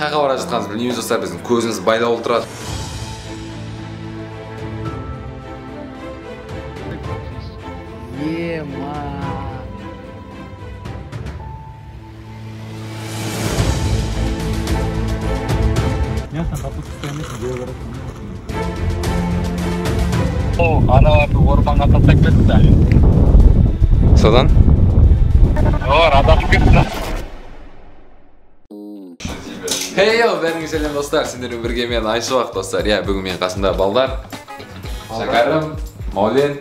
Qaqa bora жатқанымыз bilmeymiz dostlar, bizim көзіміз байда болып тұрады. O anaları ormanga taşak etdi. Sodan? Doğru adamı gördüm. Hey yo, ben güzelim dostlar. Sizlerle birlikte men Айтбек dostlar. Ya bugün men қасымда балдар. Шакарим, Маулен,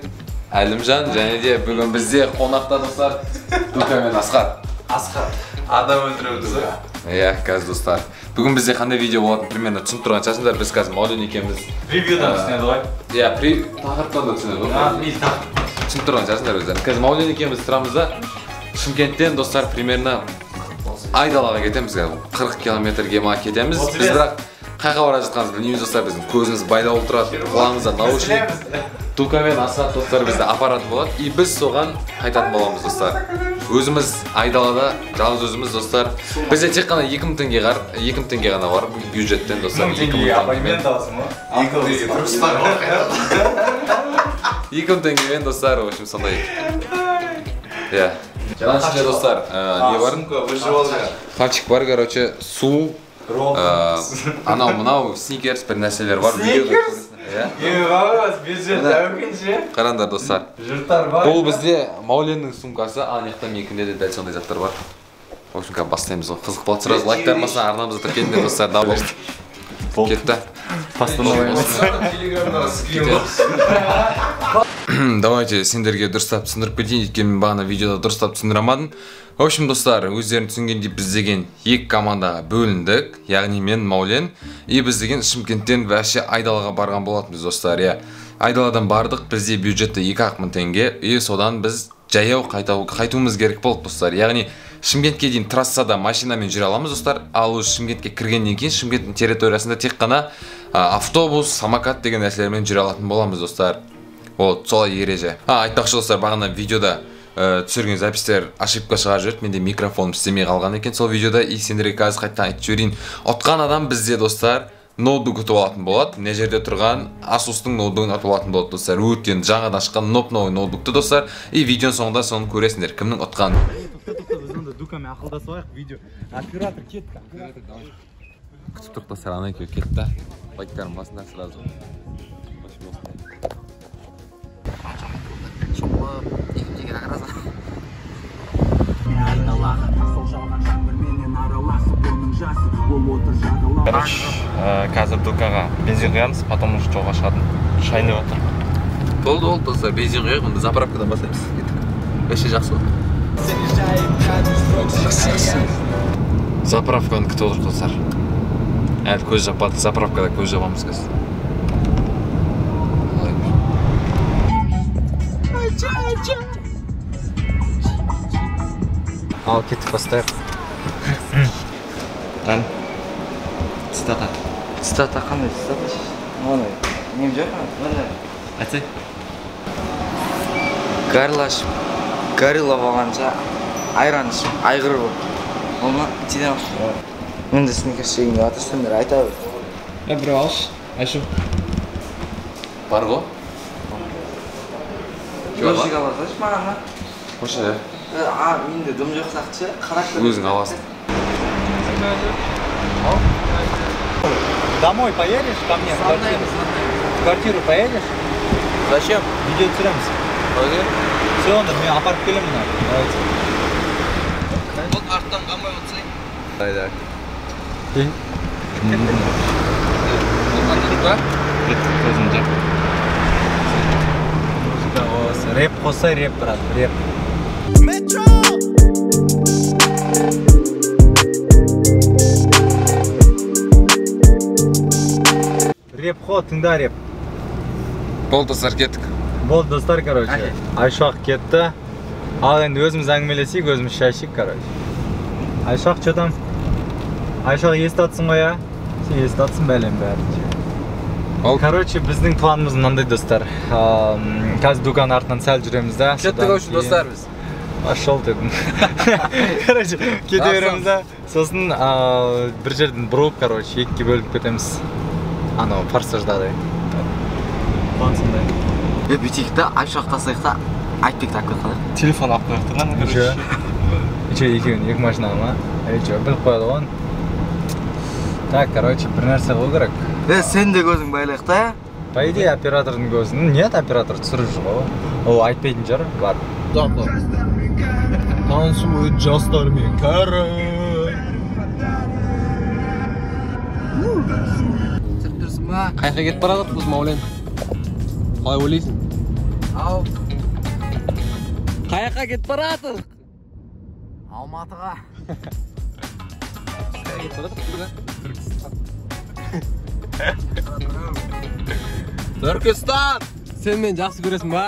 Алимжан және де бүгін бізде қонақта достар. Дука мен Асқар. Adam öldürüyoruz ha. Ya kız dostlar. Bugün bizde hangi video var? Primena çıntıran çarşılar biz kız Maulyen ikimiz. Review'dan üstüne dolayı. Ya pri tahırtmadan üstüne dolayı. Ha biz tahır. Çıntıran çarşılar bizden. Kız Maulyen ikimiz sıramızda Шымкенттен dostlar primena Айдалаға кетеміз. 40 kilometrге ма кетеміз. Biz бірақ қайға бара жатқанымызды білмейміз достар, біздің көзіміз байда болып тұрады. Құлағымызда наушник. Дука мен Асат достар бізде аппарат болады. И біз соған қайтатын боламыз достар. Өзіміз айдалада жалғыз өзіміз достар. Бізде тек қана 2000 теңге ғана бар бюджеттен достар. 2000 теңгемен достар, в общем, сондай. Иә. Жалан сізде достар, не бар? Хапчик бар, короче, су, анау мынау сникерс бір нәрселер бар. Сникерс? Қарандар достар, бұл бізде Мауленнің сумкасы, анықтан менкінде де дәл сондай заттар бар. В общем, бастаймыз. Қызық болады, сразу лайк тармасаң, арнамызды тіркеліңдер достар, дабыл. Кетті. Давайте сендерге дұрыстап түсіндіріп кетейін, өйткені мен бағана видеода дұрыстап түсіндірамадым. В общем, достар, өздерің түсінгендей біз деген екі командаға бөліндік, яғни мен Маулен, и біз деген Шымкенттен вообще Айдалаға барған болатынбыз достар. Айдаладан бардық, бізде бюджетті 2000 теңге, и содан біз жаяу қайтуымыз керек болды достар. Яғни Шымкентке дейін трассада машинамен жүре аламыз достар. Ал Шымкентке кіргеннен кейін Шымкенттің территориясында тек қана автобус, самокат деген нәрселермен жүре алатын боламыз достар. Ол солай ереже. Айтпақшы достар, бағана видеода түсірген запистер ошибка шығарып жүрді. Менде микрофоным істемей қалған екен сол видеода. И сендерге қазір қайтадан айтып жіберейін. Отқан адам бізде достар ноутбук ұтып алатын болады. Мына жерде тұрған Asus-тың ноутбугын ұтып алатын болады достар. Өткен жаңадан ашқан ноп-ноу ноутбукты достар. И видеоның соңында соны көресіңдер кімнің ұтқанын. Дукамен ақылдасып алайық видео. Оператор кетті. Күтіп тұрды достар, ана екеуі кетті. Лайктарын басыңдар сразу. Қазір Дукаға бензин құямыз, потом уже жолға шығатын. Шайнай отыр. Болды достар, бензин құяйық, онда заправкадан басаймыз. Бәше жақсы болды. Заправканы күтіп отырық достар. Әлі көз жаппады, заправкада көз жабамыз қазір. Ал кеттік бастайық. Тан. Цитата. Цитата қандай цитата? Оны нем жоқ ма? Айтсай. Гарлашып, гориллап алғанша айран ішіп, айғыр болып. Ол ма? Тиден алшы. Мен де сникерс жегенде атырсыңдар, айта бер. Бір алшы, айшу. Бар ғой? Көшік алады аш маған, ма? Қошы да. Менде дым жоқ сақшы, қарақты. Өзің аласың. Домой поедешь ко мне? В квартиру поедешь? Зачем? Видео түсіреміз. Қойды? Все, онда мен апарып келемін. Давайте. Вот арттан қалмай отырсай. Айда. Бұл қандық ба? Рэп қосай, рэп, брат, рэп. Рэп қо, тыңда рэп. Бол достар кеттік. Бол достар, короче. Айтбек кетті. Ал енді өзіміз әңгімелесейік, өзіміз шайшик, короче. Айтбек, че там? Айтбек, естатсың ғой, а? Сен естатсың бәлем бәрі. Короче, біздің планымыз мынандай достар. Қазір Дуканың артынан сәл жүреміз да. Кеттік достар біз. Ашол dedim. Короче, кетевереміз да. Сосын bir жерден бұрып, короче, екіге бөліп кетеміз. Анау форсаждады. Бансында. Э, битикте ашақтасақта Айтбек тапты. Телефон алып қойған, короче. Иче екеуін, екі машина ма? Иче біліп қойған. Так, короче, бір нәрсе қылу керек. Э, сен де көзің байлық та? По идее, оператордың көзін. Нет, оператор түсіріп жүр. О, айтпайтын жар бар. Таңғы танысымыз жастар мен кәрі. Сырттырсың ба? Қайқа кетіп барадық біз, Маулен? Қалай ойлайсың? Ау. Қайқа кетіп барадық? Алматыға. Қайқа кетіп барадық бүгін? Түркістан. Түркістан! Сен мен жақсы көресің ба?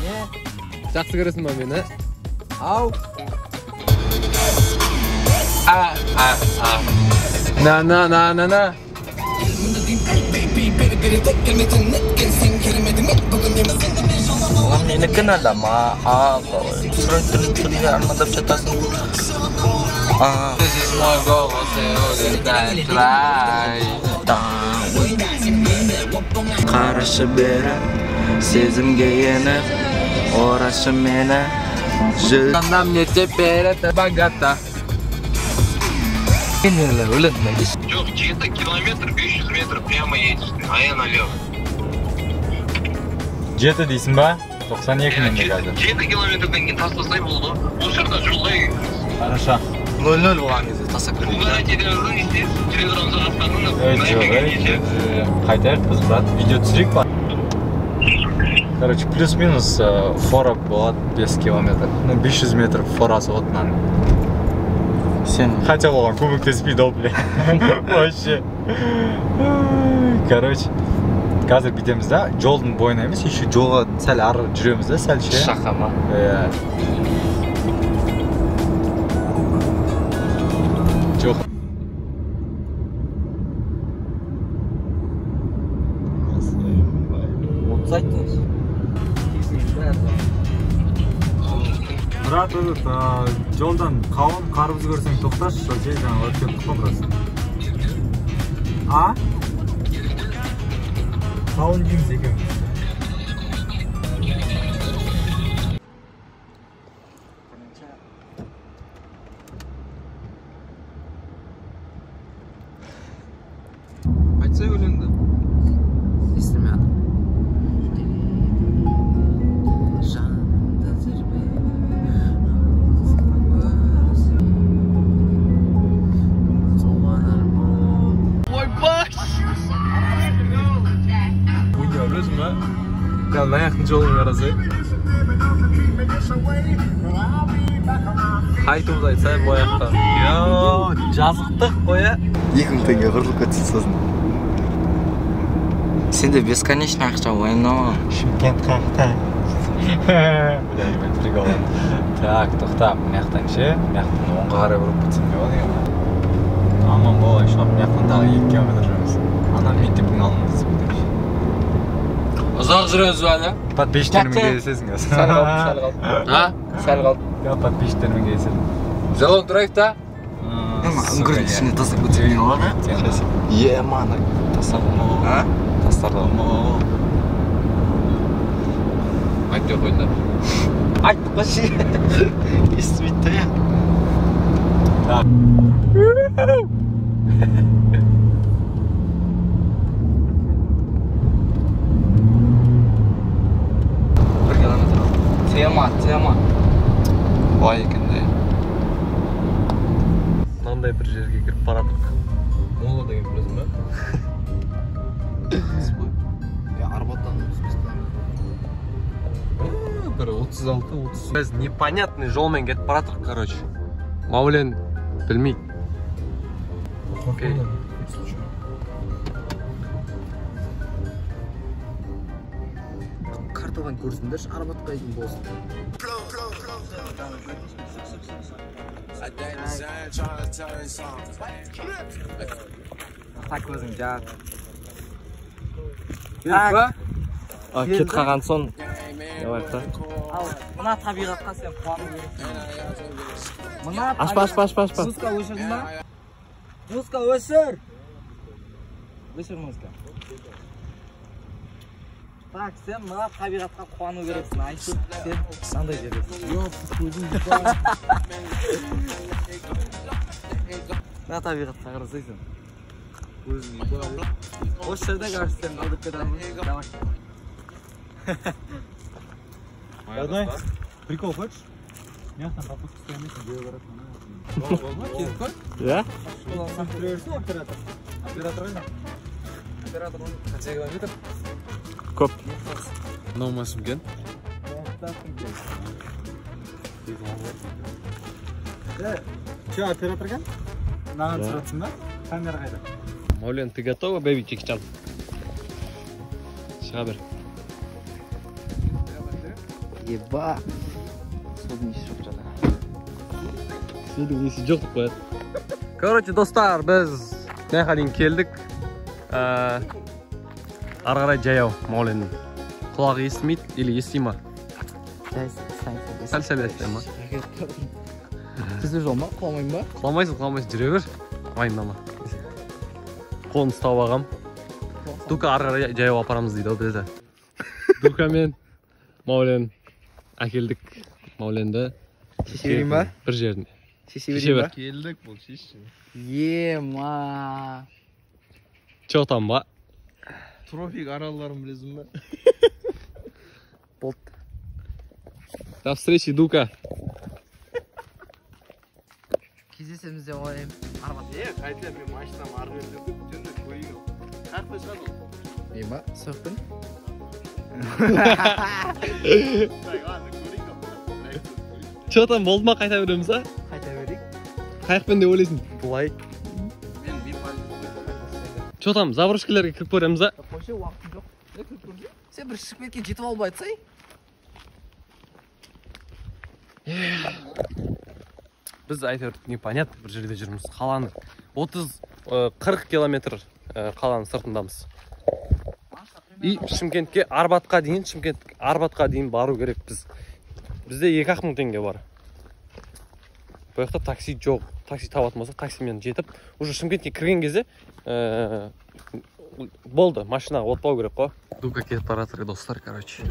Не? Жақсы көресің ба мені? Ау! На-на-на-на-на! Оған менікін адам, ааа! Түрін-түрін-түрін армандап жатасын. This is my goal, so I try. Қарашы бері, сезімге еніп. Orası mene Jöldanam nete berete bagata Neler öyle mi? Yok, 7 kilometre 500 metre прямо едешь ты, а я налево. Жеті дейсің ба? 92 мен келді. 7 километрден кейін тастасай болды. Бұл жерде жолдай. Хорошо. 00 болған кезде тастап кеттік. Бұл телевизордан естесіз, телевизорымызға жатқанында. Қайтайық біз, брат, видео түсірейік па? Короче, плюс-минус фора была 5 километров. Ну, 500 метров фора вот нам. Хотя лован, кубик ты спидал, бля. Вообще. Короче, қазір кетеміз да, жолдың бойына емес, еще жолға сәл ары жүреміз да, сәл ше. Шақама. Иә. Жоқ. Брат, жолдан қауын қарбыз көрсең тоқташы, шо жел жаңа өткен тұқымырасың. А? Қауын дейміз екеміз. Айтсай өлеңді? Естімеді. Жолың арасы. Айтуыз айтсай бояқта. Жазықтық қоя. 2000 теңге құрылып көтсіз сосын. Сенде бесконечно ақша ойнау. Шымкент қақта. Так, тоқтап, мынаяқтан ше, мынаяқтан оңға қарай бұрып кетсем не болады екен. Аман бол, айшылап, мынаяқтан тағы 2 километр жүрміз. Анан мектептің алдымыз бүйтіп. Uzaq жүрөз бәні? Подписчиктерімге есесің өз. Сәл қалдым, сәл қалдым. Ға, подписчиктерімге есесің. Жалон тұрайық та? Үңгірдің ішінде тастап көтерген олар, ә? Е, маңы. Тастардың ол. Ә? Тастардың ол. Айтты қойында. Айтты қойшы. Естіп етті, ә? Тема. Бай екенде. Мынандай бір жерге кіріп барадық. Мола деген білесің бе? Сбой. Я арбаттан өзбестан. Бір 36-30. Біз непонятный жолмен кетіп барадық, короче. Маулен білмей. Окей. Картадан көрсіндерші, арбатқа едің болсын. Так, возьмем, да. кет қалған соң мына табиғатқа сен қуанып ашпа. Музыка өшірдің ба? Музыка өшір музыка. Так, sen bana tabiratla kuanı verirsin. Ayşe, sen de gelirsin. Yok, kuzum. Ne tabiratla karısıysın? Kuzum. O şerde karşı senin alıp kadarımız. Devam. Yardım. Прикол хочешь? Мягко попутки стоимости делают. Да? Что, сам трёшься оператор? Операторально? Операторально. Хотя километр? Kop. No masum gen. Че, оператор ген? Надо сраться, да? Камера айда. Маулен, ты готова, бэби чекчан? Шабер. Еба. Сегодня не Короче, достар, без нехалин келдик. Аргара жаяу Мауленнің құлағы естімейді или ести ма? Сәл сәл естімейді ма? Сіз өз олма? Құламайын ба? Құламайсың, жүре бер. Майындама. Қолын ұстап ағам. Дука аргара жаяу апарамыз дейді ол бізді. Дука мен Маулен әкелдік. Мауленді. Шеше берейін ба? Бір жеріне. Шеше берейін ба? Келдік бұл шеше. Ема. Чоқтан ба? Tropik aralarım bilezim ben. Bolt. До встречи, Дука. Кездесемізде оғайым. Арбат. Қайтылай мен машинам арбетті. Жөнді көйі кел. Қарпай шағыл. Ема, сөқтін. Чотан болды ма қайта береміз, а? Қайта берейік. Қайықпен де ойлайсын. Бұлай. Чотан, заброшкілерге кіріп көреміз, а? Sen bir şıkmetken жетіп алып айтсай? Biz айтыр, непонятно bir жерде жүрміз. Қаланы 30-40 километр қаланың сыртындамыз. И Шымкентке, Арбатқа дейін, Шымкентке, Арбатқа дейін бару керек біз. Бізде 2-2 теңге бар. Бұяқта такси жоқ. Такси табатмаса, таксимен жетіп, уже Шымкентке кірген кезде болды, машина отпау керек қой. Дука кетіп баратыр достар, короче.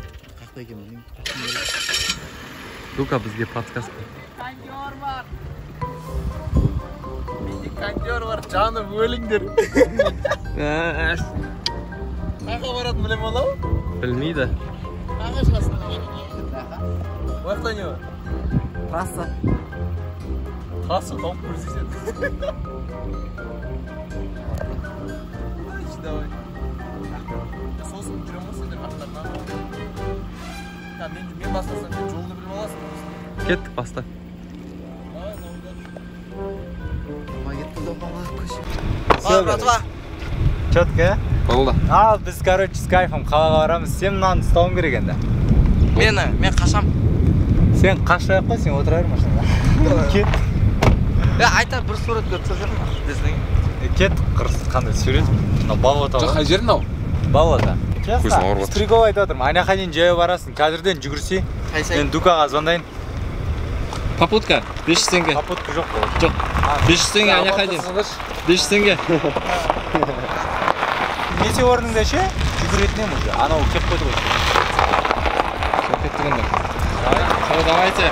Дука бізге подкаст. Кондер бар. Менде кондер бар, жаным өліңдер. Қайға баратын білем олау? Білмейді. Қайға шығасын? Уақта не бар? Трасса. Трасса тауып көрсеседі. Давай. Сосын жүреміз деп аттарынан. Та мен бастасам, мен жолды біліп аласың. Кеттік баста. Четко? Болды. А, біз, короче, с кайфом қалаға барамыз. Сен мынаны ұстауым керек енді. Мені, мен қашам. Сен қашпай қой, сен отыра бер машинада. Кет. Я айта бір сурет көрсетсең, десең. Кет қырсыз қандай сурет? Балота. Жоқ, қай жерің ау? Балота. Стригов айтып отырмын. Айнақа дейін жаяу барасың. Қазірден жүгірсе, мен Дукаға звондайын. Попутка 500 теңге. Попутка жоқ. Жоқ. 500 теңге айнақа дейін. 500 теңге. Метеорныңда ше жүгіретінен уже. Анау кеп қойды ғой. Кеп кеткендер. Давай, давайте.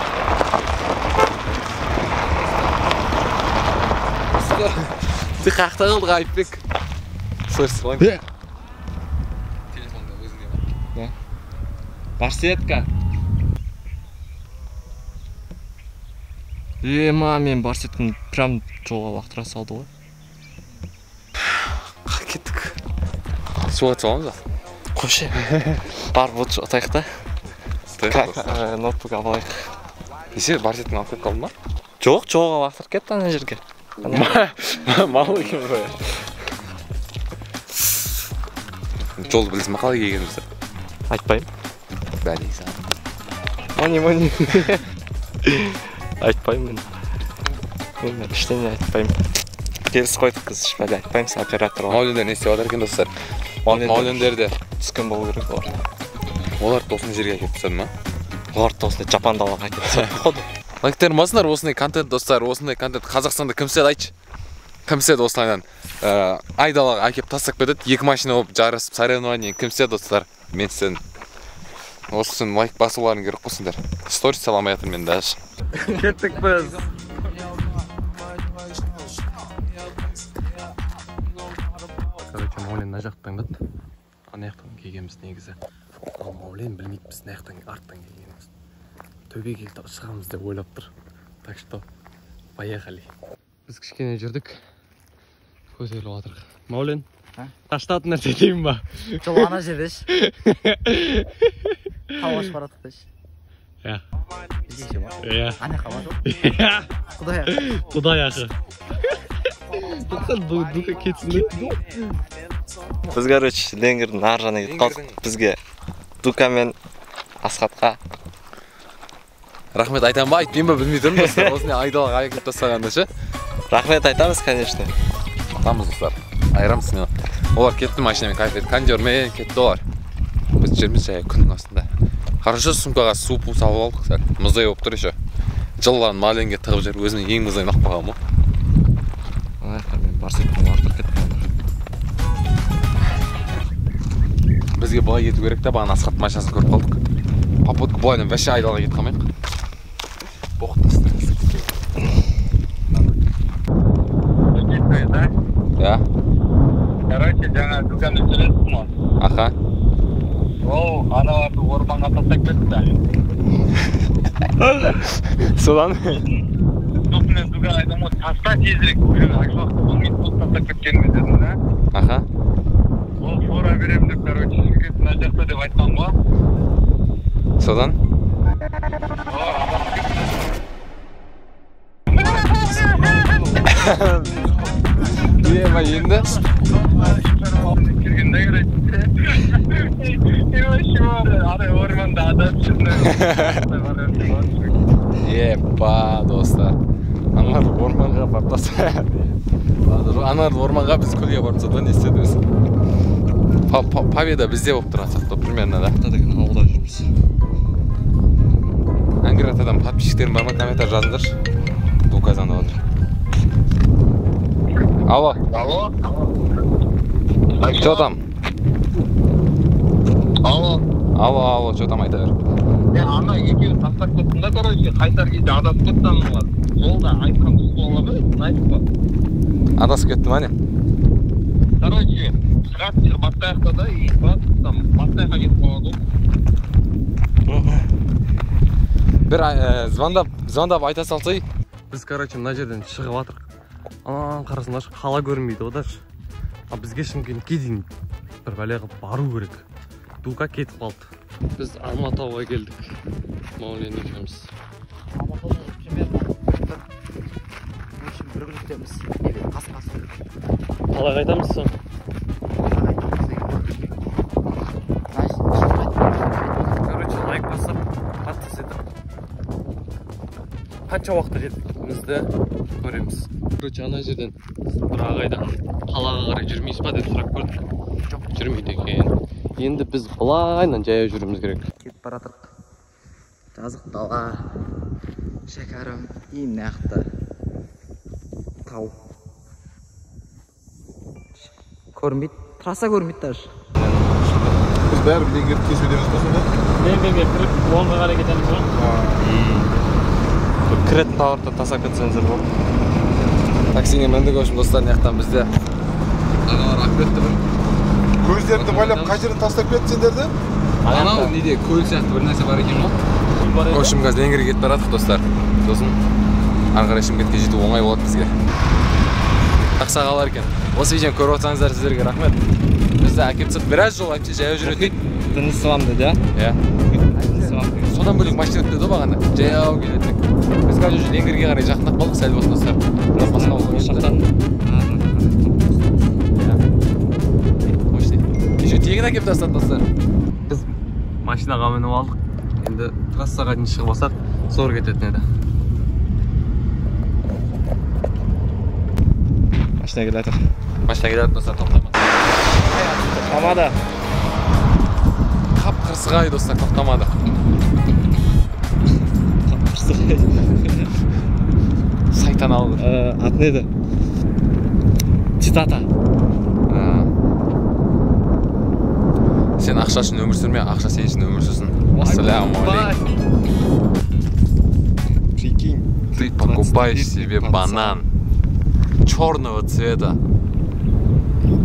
Ты қақта қылдық Айтбек. Слышь, лайк. Телефонда өзіңде бар. Да. Барсетка. Ема, мен барсетканы прям жолға лақтыра салды ғой. Қақ кеттік. Суға саламыз ба? Қойшы. Бар вот жатайық та. Ноутбук алайық. Несе барсетканы алып кетіп қалдың ба? Жоқ, жолға лақтырып кетті ана жерге. Мал екен ғой. Жолды білесің ба қалай келгенімізді? Айтпаймын. Бәлей саған. Мани. Айтпаймын. Мен іштене айтпаймын. Келіс қойдық қыз ішпәді айтпаймыз операторға. Маулендер не істеп жатыр екен достар? Маулендерде түскен болу керек олар. Олар тосын жерге кетсем ма? Олар тосын Жапандалға кетсем. Лайктер басыңдар, осындай контент достар, осындай контент Қазақстанда кімсед айтшы. Кімсед осылайдан айдалаға әкеп тастап кетеді, екі машина болып жарысып соревнование кімсед достар. Мен сен осысын лайк басуларың керек қойсыңдар. Сторис саламай жатыр мен даже. Кеттік біз. Короче, Маулен мына жақтан келді. Ана жақтан келгенбіз негізі. Ал Маулен білмейді біз мына жақтан арттан келгеніміз. Төбе келді шығамыз деп ойлап тұр. Так что поехали. Біз кішкене жүрдік. Көтеріліп отырық. Маулен, таштатын нәрсе деймін ба? Жоқ, ана жердеш. Хаваш баратықдеш. Иә. Іздейше бар. Иә. Ана хава жоқ. Иә. Құдай ақы. Құдай ақы. Тоқтан бұл Дука кетсін де. Біз, короче, Ленгердің ар жағына кетіп қалдық. Бізге Дука мен Асхатқа рахмет айтам ба, айтпайым ба, білмей тұрмын достар. Осындай айдалаға айып тастағанда ше. Рахмет айтамыз, конечно. Атамыз достар. Айырамыз мен. Олар кетті машинамен кайф етті. Кондермен кетті олар. Біз жерміз жай күннің астында. Хорошо сумкаға су-пу салып алдық сәл. Мұздай болып тұр еще. Жылан Мауленге тығып жер өзінің ең мұздайын ақпаған бұл. Аяқтар мен барсеттім артыр кетті. Бізге былай ету керек та, бағын Асхат машинасын көріп қалдық. Папотқа былайдан вәші айдалға кетіп қалмайық. Да. Короче, жаңа Дуканы сөйлесің ма? Аха. Ол аналарды орманға тастап кетті. Содан? Сосын мен Дуканы айтамын ғой, таста тезірек. Ол мен сол тастап кеткенімді дедім да? Аха. Ол фора беремін деп, короче, сөйтіп мына жақта деп айтқан ғой. Содан? Ол адам кетті. Ема енді? Епа, достар. Анар орманға баптасы. Анар орманға біз көлге барымыз да, не істедіңіз? Паведа бізде болып тұр, асақтап түрменді да. Тадығын ауылда жүрміз. Әңгіратадан папшиктерін барма комментар жазындыр. Дуказанды болдыр. Алло. Алло. Что там? Алло. Алло, алло, что там айта бер? Мен ана екеуін тастап кеттім да, короче, қайтар кезде адасып кетті аналар. Жолда айтқан дұрыс бола ма, айтып па? Адасып кетті ма не? Короче, шығат жер бастаяқта да, и там бастаяққа кетіп қалады ғой. Бір звондап айта салсай. Біз, короче, мына жерден шығып атырық. Анаң қарасынлашы қала көрінбейді одашы. Бізге Шымкентке дейін бір бәлеға бару керек. Дука кетіп қалды. Біз Алматауға келдік. Маулен екеуміз. Алматауға примерно бір күндеміз. Қас-қасы. Қалай қайтамыз соң? Қалай қайтамыз деген. Короче, лайк басып, қатты сетіп. Қанша уақытта жеткенімізді көреміз. Короче, ана жерден бір ағайдан қалаға қарай жүрмейсіз ба деп сұрақ көрдік. Жоқ, жүрмейді екен. Енді біз былайынан жаяу жүруіміз керек. Кетіп баратырық. Жазық далға. Шакарим и нақты тау. Көрінбейді, трасса көрінбейді даже. Біз бәрі білден кесудеміз болсын ба? Мен кіріп оңға қарай кетеміз жоқ. Кіретін тауырды тасап кетсеңіздер болды. Таксиге міндік өшім достар, неқтан бізде аналар ақпетті бір көздерді байлап қайшырын тастап кетсендерді? Анау неде көл сияқты бір нәрсе бар екен ғой. Өшім қазір Ленгерге кетіп барадық достар. Сосын арқара Шымкентке жету оңай болады бізге. Ақсағалар екен. Осы видеоны көріп отырсаңыздар сіздерге рахмет. Бізді әкетсіп біраз жол әйтсе жаяу жүретін. Діні сылам деді, иә? Содан бөлік машина өтті баған жаяу келетік. Біз қазір Ленгерге қарай жақындап қалдық сәл болсын достар. Бірақ басқа ол шақтан. Қошты. Еще тегін әкеп тастады достар. Біз машинаға мініп алдық. Енді трассаға дейін шығып алсақ, зор кететін еді. Машина келеді. Машина келеді достар, тоқтамады. Қамада. қырсығай достар, тоқтамадық. Қырсығай. Сайтан алды. Аты неді? Титата. Сен ақша үшін өмір сүрме, ақша сен үшін өмір сүрсін. Ассалямуалейкум. Прикинь. Ты покупаешь себе банан черного цвета.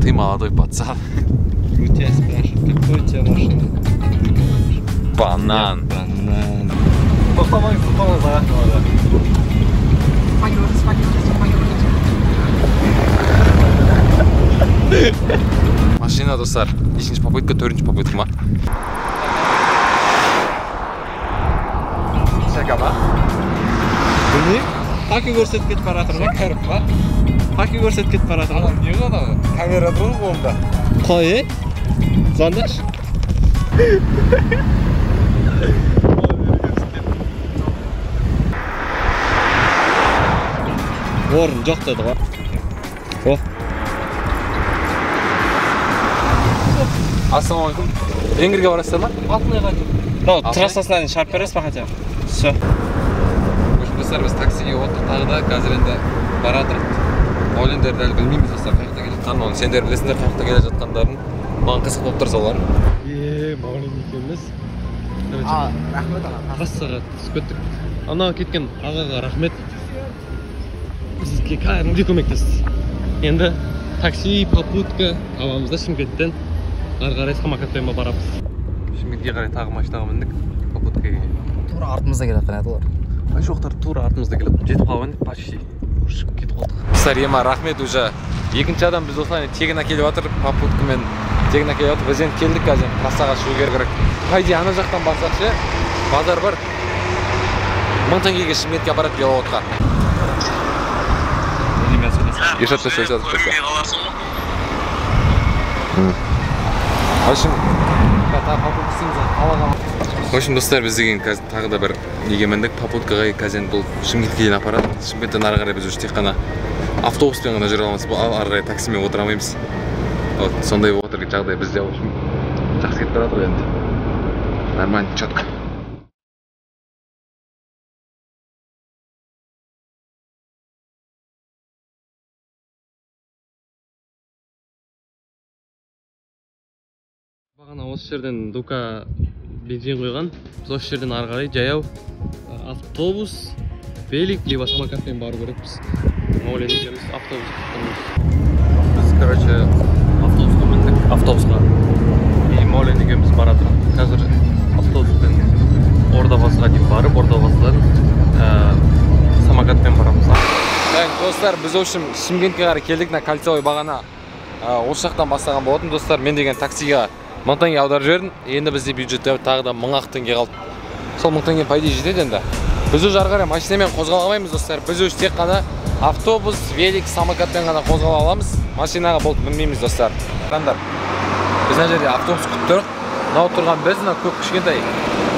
Ты молодой пацан. У тебя спрашивают, какой у тебя машина? Банан. Банан. Машина, достар. 5. попытка, 4. попытка. Şaka mı? Bu ne? Takı görset ket paratırma karıp mı? Takı görset ket paratırma. Adam niye ona? Kamera durur mu onda? Koy. Zandaş. Orun yok dedi ha. Oh. Assalamualaikum. Engirge varasızlar mı? Altına kadar. Tamam, trassasından şarp veres mi hatta? Все. Достар, біз таксиге отырып тағы да қазір енді бара тұрды. Маулендер дәл білмейміз достар, қайықта келе жатқанын, оны сендер білесіңдер, қайықта келе жатқандарын. Маған қызық болып тұр солар. Маулен екеуміз. А, рахмет аға. Қассаға түсіп кеттік. Анау кеткен ағаға рахмет. Сізге кәдімгідей көмектесіз. Енді такси, попутка табамыз да Шымкенттен ары қарай Самокатпен барамыз. Шымкентке қарай тағы машинаға міндік, попуткаға. Тура артымызда келе жатқан әділер. Ошоқтар тура артымызда келіп, жетіп қалған деп почти ұшып кетіп қалдық. Достар, ема рахмет уже. Екінші адам біз осылай тегін әкеліп жатыр, попуткамен тегін әкеліп жатыр. Біз енді келдік қазір, трассаға шығу керек. Қайде ана жақтан барсақ ше, базар бар. Мың теңгеге Шымкентке апарат Беловодқа. Ешат тастап жатып тұрса. Ашын, қата попуткасыңызға қалаға. Hoşum dostlar, biz deyin tağ da bir egemendik poputkağa kazen bulup Şıмкентке дейін апарат. Шымкенттен ары қарай біз уже тек қана автобуспен ғана жүре аламыз, ары қарай таксимен отыра алмаймыз. Сондай болып отыр жағдай бізде. Жақсы кетіп бара жатыр енді. Нормально, четко. Бағана осы жерден Дука бензин қойған. Біз осы жерден ары қарай жаяу автобус, велик либо самокатпен бару керекпіз. Маулен екеуміз автобус күтіп. Біз, короче, автобусқа міндік. Автобусқа. И Маулен екеуміз барады. Қазір автобуспен Ордабасыға дейін барып, Ордабасыдан самокатпен барамыз. Достар, біз вообще Шымкентке қарай келдік, на Кольцевой бағана осы жақтан бастаған болатын. Достар, мен деген таксиға Мыңтанге аудар жерін, енді бізде бюджетті тағы да 1000 теңге қалып. Сол 1000 теңге пайда жетеді енді. Біз өз арқары машинамен қозғала алмаймыз достар. Біз өз тек қана автобус, велик, самокатпен ғана қозғала аламыз. Машинаға болып мінбейміз достар. Жандар, біз мына жерде автобус күтіп тұрық. Мынау тұрған біз, мынау көп кішкентай.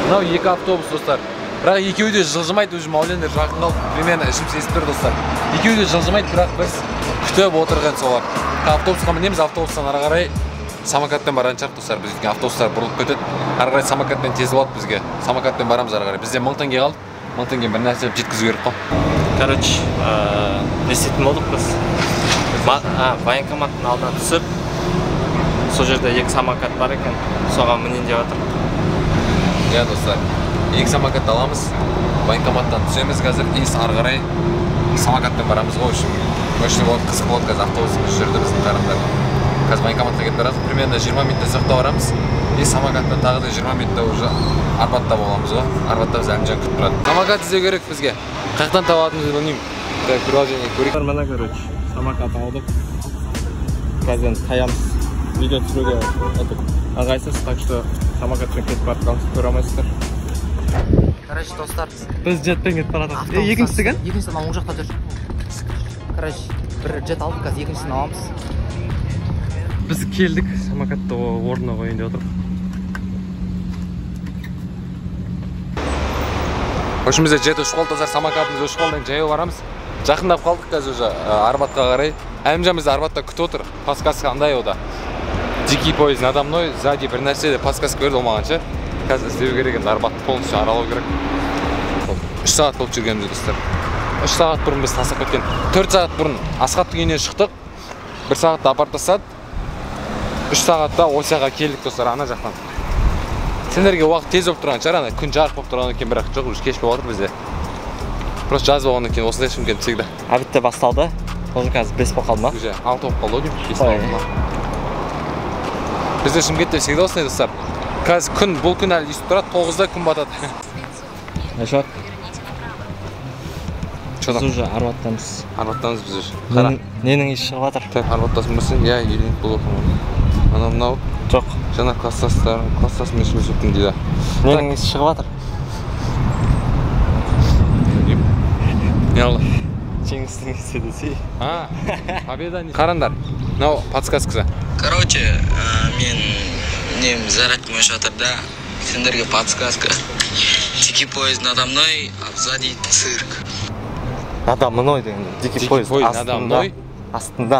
Мынау 2 автобус достар. Бірақ екеуі де жылжымайды, өз Маулендер жақын қалып, примерно ішім сезіп тұр достар. Екеуі де жылжымайды, бірақ біз күтіп отырған солар. Автобусқа мінеміз, автобустан ары қарай самокаттен барған шығар достар, біз өткен автобустар бұрылып кетеді. Ары қарай самокаттен тез болады бізге. Самокаттен барамыз ары қарай. Бізде 1000 теңге қалды. 1000 теңге бір нәрселеп жеткізу керек қой. Короче, не істейтін болдық біз. Военкоматтың алдына түсіп, сол жерде 2 самокат бар екен. Соған мінейін деп отырмын. Иә достар, 2 самокатты аламыз. Военкоматтан түсеміз қазір. Ары қарай самокаттен барамыз ғой. Өші болады, қызық болады қазір автобусымыз жүрді біздің қарындар. Қазір военкоматқа кетіп барамыз, примерно 20 минутта соқта барамыз. И самокатта тағы да 20 минутта уже Арбатта боламыз ғой. Арбатта біз Алимжан күтіп тұрады. Самокат іздеу керек бізге. Қайдан табатынымызды білмеймін. Приложение көрейік. Мына короче, самокат алдық. Қазір таямыз. Видео түсіруге ыңғайсыз, так что самокатпен кетіп бара қалып көре алмайсыздар. Короче, достар, біз жетпен кетіп бара жатырмыз. Екіншісі кім? Екіншісі мына оң жақта жүр. Короче, бір жет алдық, қазір екіншісін аламыз. Біз келдік, самокатты орнына қойын деп отырмын. Қошымызда жет ұшып қалды, самокатымыз ұшып қалды, жаяу барамыз. Жақындап қалдық қазір уже Арбатқа қарай. Алимжан бізді Арбатта күтіп отыр. Подсказка қандай ода? Дикий поезд надо мной, сзади бір нәрсе деп подсказка берді ол маған ше. қазір істеу керек енді арбатты полностью аралау керек. 3 сағат болып жүргеніміз достар. 3 сағат бұрын біз тастап кеткен. 4 сағат бұрын Асқаттың үйінен шықтық. 1 сағатта апарып тастады. 3 сағатта Осияға келдік достар ана жақтан. Сендерге уақыт тез болып тұрған шығар, ана күн жарық болып тұрғаннан кейін, бірақ жоқ, уже кеш болып отыр бізде. Просто жаз болғаннан кейін осындай шым келіп всегда. Обедте басталды. Уже қазір 5 болып қалды ма? Уже 6 болып қалды ғой, 5 болып қалды. Бізде Шымкентте всегда осындай достар. Қазір күн, бұл күн әлі үйсіп тұрады, 9-да күн батады. Ашат. Біз уже арбаттамыз. Арбаттамыз біз уже. Қара. Ненің еш шығып атыр? Тәп, арбаттасын бірсің, я елініп бұл оқымын. Анам нау? Жоқ. Жаңа кластасымен сөйлесіптің дейді. Ненің еш шығып атыр? Не олы? Чеңістің седесей. А, победа не? Қарандар. Нау, подсказкыза. Короче, мен... Neyim zarak meşatırda Senderge patskaska Diki poizin adamnoy Abzadi tsirk Adamnoy dedim Diki poizin adamnoy Aslında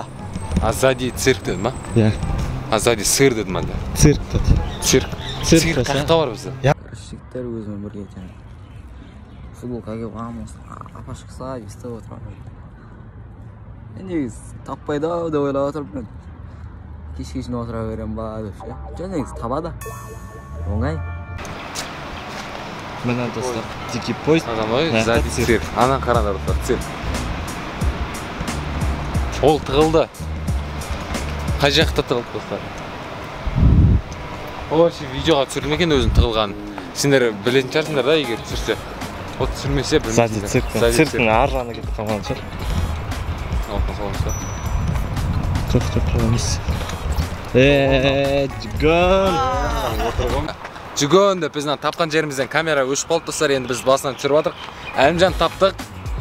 Abzadi tsirk dedim ha? Ya Abzadi sır dedim ben de Tsirk dedim Tsirk Tsirk kakta var bizde Kırışlıklar gözüme bir geçen Futbol kagep amos Apaşık sağa bizde oturma Endeyiz Tappayda da öyle oturma Kişi otura verem bana döşe. Cöneyiz tabada. Oğay. Bana dostlar. Diki poist. Adamlar zaten sirk. Anan karanlar dostlar. Sirk. Ol tığıldı. Hacakta tığıldı dostlar. O şey videoya sürülmeken özün tığılgan. Sender bilen çarşınlar da eğer sürse. O sürmese bilmez. Zaten sirk. Sirkin arranı gidip kamanı çar. Olmaz olmazsa. Çok çok olmaz. Жүгін! Жүгін деп біздің тапқан жерімізден камера өшіп қалып достар, енді біз басынан түсіріп атырық. Алимжан таптық,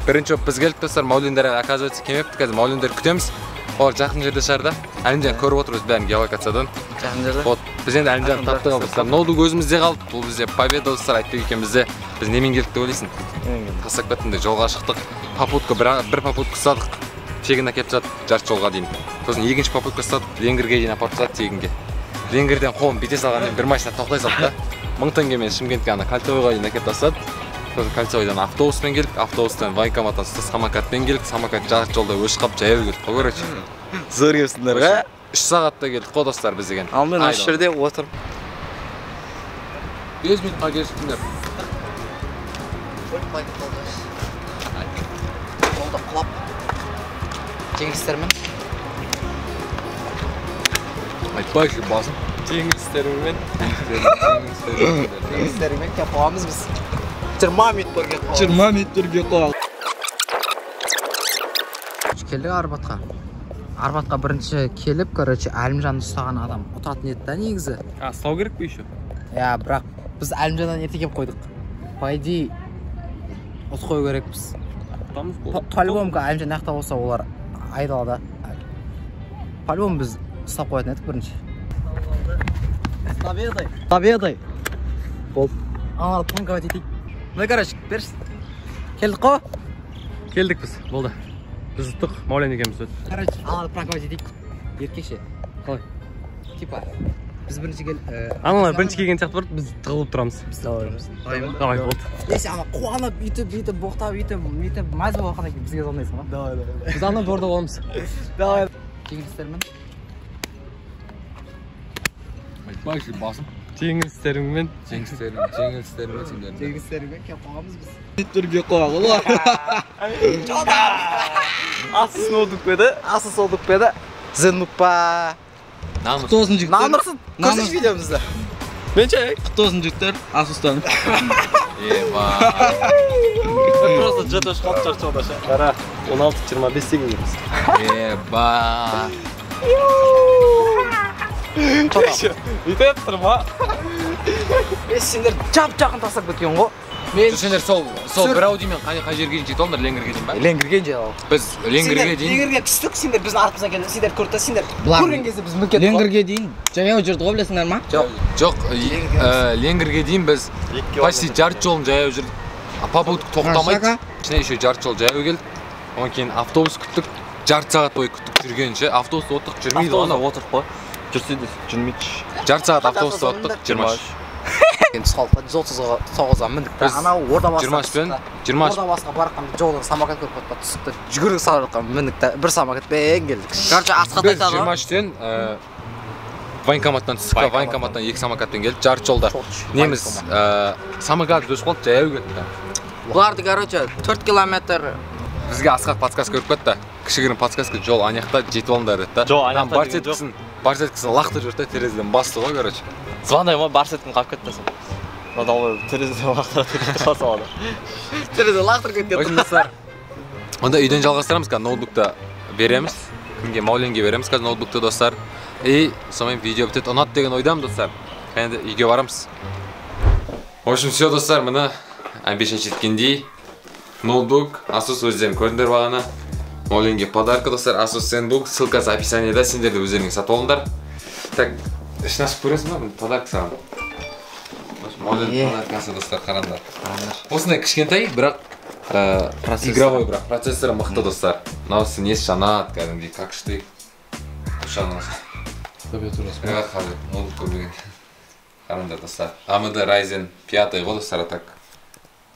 бірінші өп біз келдік достар, Маулендер оказывается кемепті, қазір Маулендер күтеміз. Олар жақын жерде шарда, Алимжан көріп отырыз бәрін геолокациядан. Жақын жерде? Біз енді Алимжан таптық достар, ноуду көзімізде қалды, бұл бізде победа достар, Айтбек екен бізде. Біз немен келдік деп ойлайсың? Тасақ бәттінде жолға шықтық, попутка, бір попутка ұстадық. Шегін әкеп жатып, жарты жолға дейін. Сосын екінші попытка ұстатып, Ленгірге дейін апарып жатып тегінге. Ленгірден қолын бете салғаннан бір машина тоқтай салды да. Мың теңгемен Шымкентке ана Кольцевойға дейін әкеп тастады. Сосын Кольцевойдан автобуспен келдік, автобустан военкоматтан самокатпен келдік, самокат жарты жолда өшіп қалып жаяу келдік. Қой көрейші. Зор келіпсіңдер ға? 3 сағатта келдік, қой достар біз деген. Ал мен осы жерде отырмын. 5 минутқа келіпсіңдер. Теңгістермен? Айтпай үшін басым. Теңгістермен? Теңгістермен кеп қоғамыз біз. 20 минут бірге қоғамыз. 20 минут бірге қоғамыз. Келдік арбатқа. Арбатқа бірінші келіп, короче, Алимжанды ұстаған адам ұтатын етті негізі. А, ұстау керек пе еще? Я, бірақ біз Алимжандан ерте кеп қойдық. Пайди ұт қой керек біз. Ұтамыз қой. По-любомға Алимжан аяқта болса олар айдалада. По-любому біз ұстап қоятын едік бірінші. Победай! Победай! Болды. Аңғар тұнға өтетейік. Ну, короче, берші. Келдік қо? Келдік біз, болды. Біз ұттық, Маулен екеміз өт. Короче, аңғар тұнға өтетейік. Еркекше. Қалай? Типа, біз бірінші кел... Аңғар бірінші келген сияқты бұрды, біз тығылып тұрамыз. Біз тығылып қуанып, үйтіп, боқтап, үйтіп, мәз болған екен бізге зондайсың ба? Давай, давай. Біз аңнан борда боламыз. Давай. Теңгістермен? Айтпай үшін басым. Теңгістермен? Теңгістермен. Теңгістермен кеп қоғамыз біз. Түрге қоғамыз. Asus олдық беді. Asus олдық беді. Zenbook па. Құтосын жігіттер. Намырсын. Көрсеш видеомызды. Мен чай. Құтосын жігіттер. Асустан. Еба. Мен просто жетош қалып жарты жолдашы. Қара 16-25 тегін келеміз. Еба. Үйтіп тұрма. Мен сендер жап-жақын тасақ бөткен ғой. Сендер сол бір аудимен қай жерге жетіп олыңдар Ленгірге дейін ба? Ленгірге дейін алып. Біз Ленгірге дейін. Ленгірге түстік, сендер біздің артымыздан келді. Сендер көрді да, сендер көрген кезде біз мүмкет қой. Ленгірге дейін жаяу жүрді ғой білесіңдер ма? Жоқ, Ленгірге дейін біз почти жарты жолын жаяу жүрдік. Попутка тоқтамайды. Ішіне еще жарты жол жаяу келді. Одан кейін автобус күттік. Жарты сағат бойы күттік жүргенше. Автобус отырып жүрмейді ғой. Автобуста отырып қой. Жүрсе де жүрмейді. Жарты сағат автобуста отырып жүрмейді. Salta 139-ға міндік. Анау Ордабасқа барқанда жолдан самокат көріп қойып түсіпті. Жүгіріп сарыққа міндік бір самокатпен келдік. Короче, асқат айтады. Біз 23-тен военкоматтан түсіп, военкоматтан 2 самокатпен келдік. Жарты жолда неміз самокат өз қолып жаяу кетті. Бұларды, короче, 4 километр бізге асқат подсказ көріп кетті. Кішігірім подсказка жол анаяқта жетіп алындар етті. Жол анаяқта барсеткісін лақтыр жүрді, терезеден басты ғой, көрінші. Звандайма барсеткін қап кеттесін. Надалы терезеден лақтыр кетті басы алады. Терезеден лақтыр кетті. Ойшындастар, онда үйден жалғастырамыз, қазір ноутбукты береміз. Кімге, Мауленге береміз, қазір ноутбукты, достар. И сонымен видео бітет ұнат деген ойдам, достар. Қайынды үйге барамыз. Ойшын, все, достар, мұны 15 жеткендей ноутбук Asus өздерін көріндер бағана. Мауленге подарка, достар, Asus Zenbook, ссылкасы описанияда, сендерді өздерінің сатып алыңдар. Так, ішін ашып көресің ба, подарка саған. Мауленге подаркасы, достар, қарандар. Осындай кішкентай, бірақ игровой, бірақ процессоры мықты, достар. Наусы нес жанат, кәдімдей, как штык. Құшанасы. Қарандар, ноутбук көрмеген. Қарандар, достар. AMD Ryzen 5 ғой, достар, атак.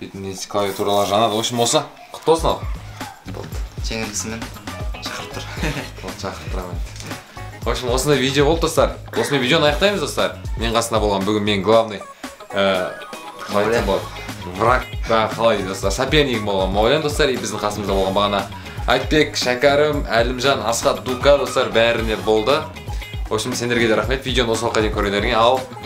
Бетінденсі клавиатуралар жанады. Ошым болса, құтты болсын ал. Жеңілгісімен шақырттыр. Ол шақырттырамын. Қошым, осында видео болды, достар. Осында видеоны аяқтаймыз, достар. Мен қасында болған бүгін мен главный врагта қалай, достар. Соперник болған Маулен, достар. И біздің қасымызда болған бағана Айтбек, Шакарим, Алимжан, Асхат, Дука, достар. Бәріне болды. Қошым, сендерге де рахмет. Видеоны осы уақытқа дейін көргендеріңе ал.